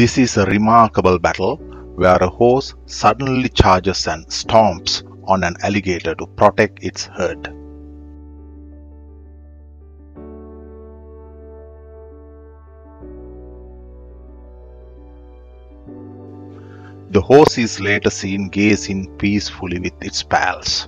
This is a remarkable battle where a horse suddenly charges and stomps on an alligator to protect its herd. The horse is later seen gazing peacefully with its pals.